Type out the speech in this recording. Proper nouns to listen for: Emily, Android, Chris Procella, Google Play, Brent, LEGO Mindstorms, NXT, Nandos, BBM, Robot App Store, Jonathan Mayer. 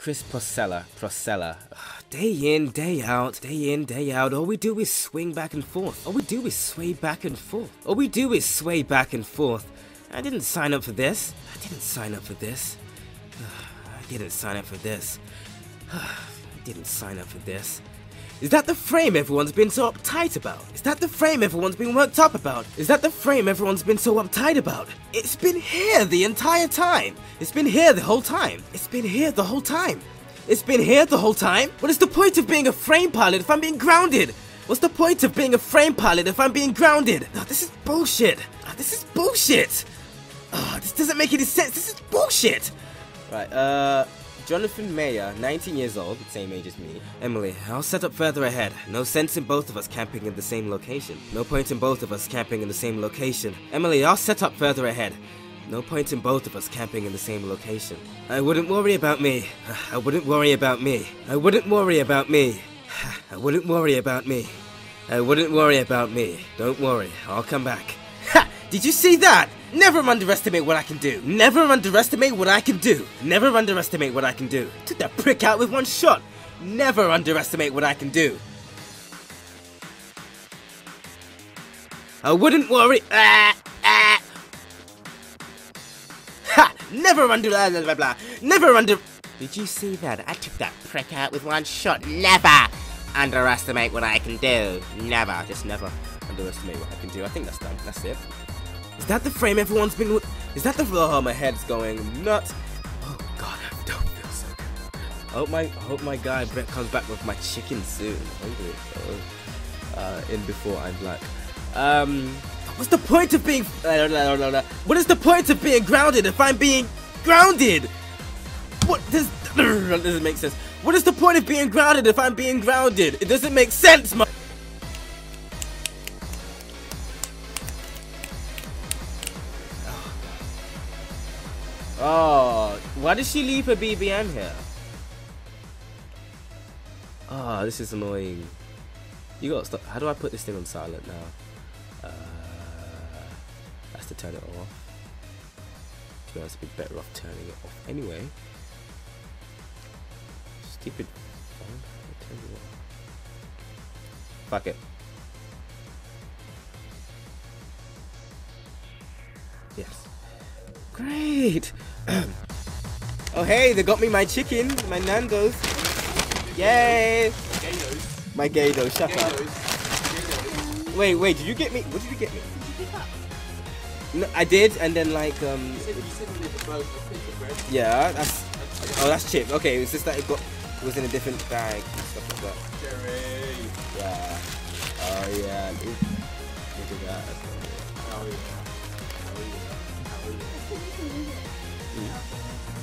Chris Procella. Day in, day out, all we do is swing back and forth. I didn't sign up for this. Is that the frame everyone's been so uptight about? It's been here the entire time! What is the point of being a frame pilot if I'm being grounded? Oh, this is bullshit! This doesn't make any sense! Right, Jonathan Mayer, 19 years old, the same age as me. Emily, I'll set up further ahead. No sense in both of us camping in the same location. No point in both of us camping in the same location. I wouldn't worry about me. Don't worry, I'll come back. Ha! Did you see that? Never underestimate what I can do. Took that prick out with one shot. Did you see that? I took that prick out with one shot. Never underestimate what I can do. Just never underestimate what I can do. I think that's done. That's it. Is that the frame everyone's been with? Oh, my head's going nuts. Oh god, I don't feel so good. I hope my guy Brent comes back with my chicken soon. I'm hungry. In before I'm black. What's the point of being? What is the point of being grounded if I'm being grounded? Doesn't make sense. What is the point of being grounded if I'm being grounded? It doesn't make sense, my. Oh, why did she leave her BBM here? Oh, this is annoying. You gotta stop. How do I put this thing on silent now? That's to turn it off. To be honest, I'd be better off turning it off anyway. Stupid phone. Fuck it. Yes. Great! Oh hey, they got me my chicken, my Nandos. Yay! My Gaydos, shut up. Wait, did you get me? What did you get me? Did you pick up? No, I did, and then like, You said we did the boat, I picked the bread. Yeah, that's... Oh, that's chip. Okay, it was just that it got... It was in a different bag and stuff like that. Jerry! Yeah. Oh yeah. Look at that. Oh yeah.